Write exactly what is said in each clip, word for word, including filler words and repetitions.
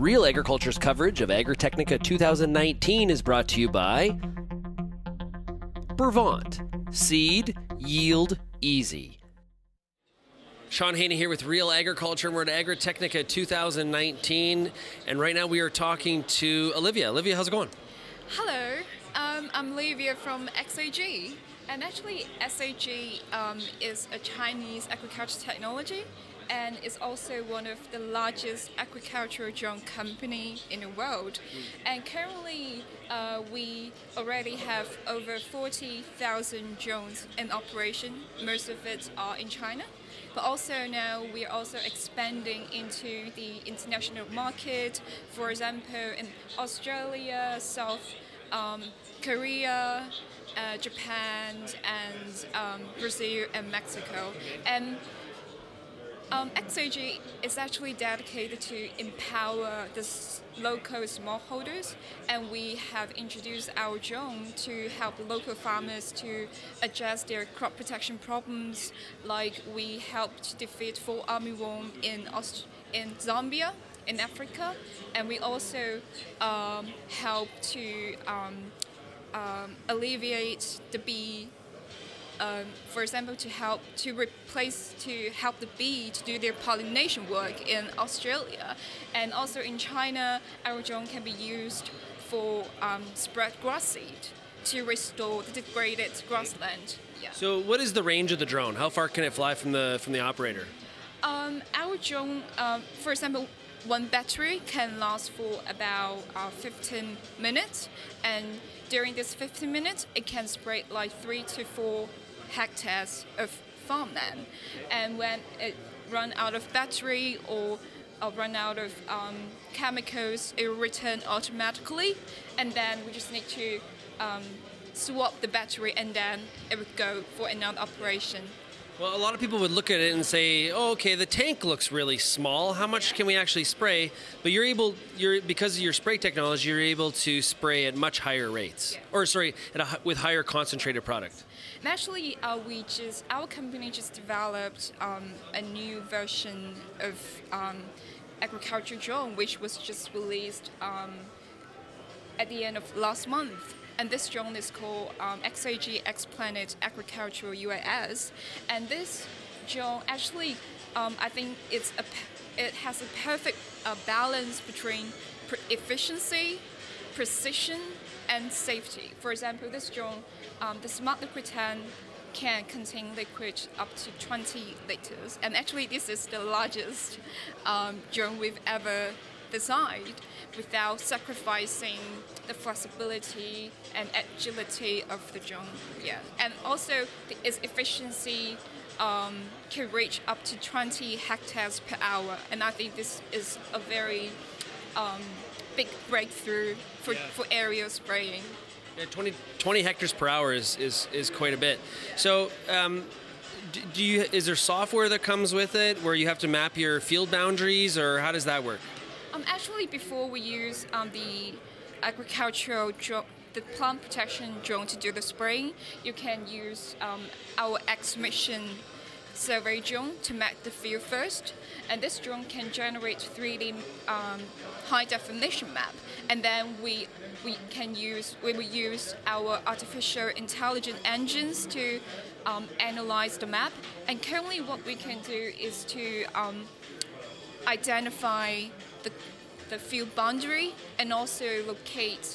Real Agriculture's coverage of Agritechnica two thousand nineteen is brought to you by Bervant, seed, yield, easy. Sean Haney here with Real Agriculture. We're at Agritechnica two thousand nineteen, and right now we are talking to Olivia. Olivia, how's it going? Hello, um, I'm Olivia from X A G, and actually S A G um, is a Chinese agriculture technology, and is also one of the largest agricultural drone company in the world. And currently, uh, we already have over forty thousand drones in operation. Most of it are in China. But also now we are also expanding into the international market, for example, in Australia, South um, Korea, uh, Japan, and um, Brazil and Mexico. And um, X A G is actually dedicated to empower the local smallholders, and we have introduced our drone to help local farmers to address their crop protection problems. Like we helped defeat fall armyworm in Aust in Zambia, in Africa, and we also um, helped to um, um, alleviate the bee. Um, for example, to help to replace to help the bee to do their pollination work in Australia, and also in China, our drone can be used for um, spread grass seed to restore the degraded grassland. Yeah. So, what is the range of the drone? How far can it fly from the from the operator? Um, our drone, um, for example, one battery can last for about uh, fifteen minutes, and during this fifteen minutes, it can spread like three to four. hectares of farmland, and when it run out of battery or, or run out of um, chemicals, it will return automatically, and then we just need to um, swap the battery, and then it would go for another operation. Well, a lot of people would look at it and say, "Oh, okay, the tank looks really small. How much can we actually spray?" But you're able, you're because of your spray technology, you're able to spray at much higher rates, yeah. or sorry, at a, with higher concentrated product. And actually, uh, we just our company just developed um, a new version of um, agriculture drone, which was just released um, at the end of last month. And this drone is called um, X A G X Planet Agricultural U A S, and this drone actually, um, I think it's a, it has a perfect uh, balance between pre efficiency, precision, and safety. For example, this drone, um, the Smart Liquid tank can contain liquid up to twenty liters, and actually this is the largest um, drone we've ever designed, without sacrificing the flexibility and agility of the drone. Yeah, and also its efficiency um, can reach up to twenty hectares per hour, and I think this is a very um, big breakthrough for, yeah. for aerial spraying. Yeah, twenty hectares per hour is is, is quite a bit. Yeah. So. Um, Do you, is there software that comes with it where you have to map your field boundaries, or how does that work? Um, actually, before we use um, the agricultural drone, the plant protection drone to do the spraying, you can use um, our X-Mission survey drone to map the field first. And this drone can generate three D um, high-definition map. And then we we can use we will use our artificial intelligence engines to Um, analyze the map, and currently what we can do is to um, identify the, the field boundary and also locate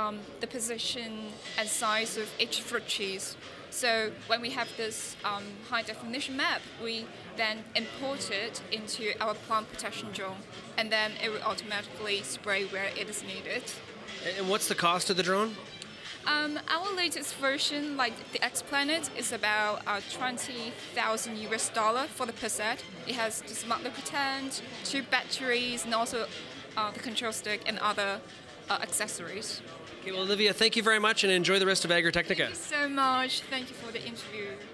um, the position and size of each fruit trees. So when we have this um, high definition map, we then import it into our plant protection drone, and then it will automatically spray where it is needed. And what's the cost of the drone? Um, our latest version, like the X Planet, is about uh, twenty thousand U S dollar for the per set. It has the smart liquid tank, two batteries, and also uh, the control stick and other uh, accessories. Okay, well, Olivia, thank you very much, and enjoy the rest of Agritechnica. Thank you so much. Thank you for the interview.